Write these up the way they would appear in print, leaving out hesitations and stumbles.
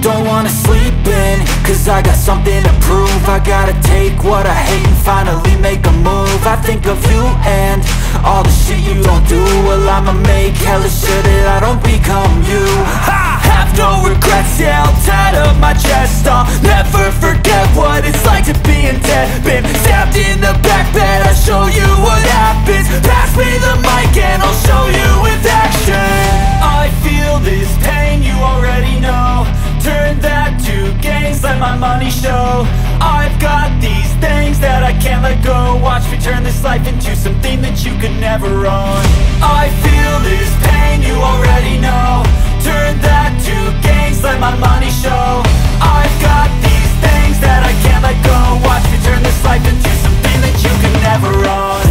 don't wanna sleep in, cause I got something to prove. I gotta take what I hate and finally make a move. I think of you and all the shit you don't do. Well, I'ma make hella sure that I don't become you. I have no regrets, yeah, I'll tie up my chest. I'll never forget what it's like to be in debt. Been stabbed in the back bed, I'll show you what happens. Pass me the mic and I'll show you with action. I feel this pain, you already know. Turn that to gains, let my money show. I've got these things that I can't let go. Watch me turn this life into something that you could never own. I feel this pain, you already know. Turn that to gains, let my money show. I've got these things that I can't let go. Watch me turn this life into something that you could never own.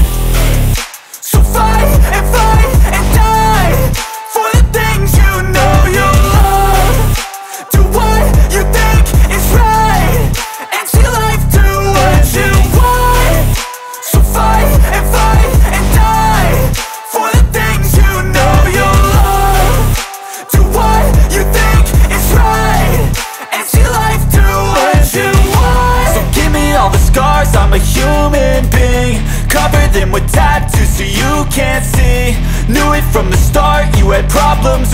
So fight and fight and die for the things you know you love. Do what you think is right and see life to what you want. So fight and die for the things you know you love. Do what you think is right and see life to what you want. So give me all the scars, I'm a human being. Cover them with tattoos so you can't see. Knew it from the start, you had problems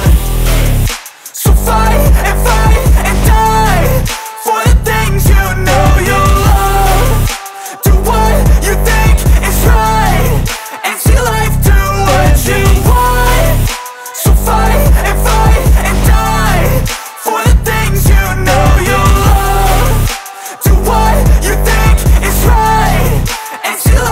So fight and die for the things you know you love. Do what you think is right and see life do what you want. So fight and die for the things you know you love. Do what you think is right and see life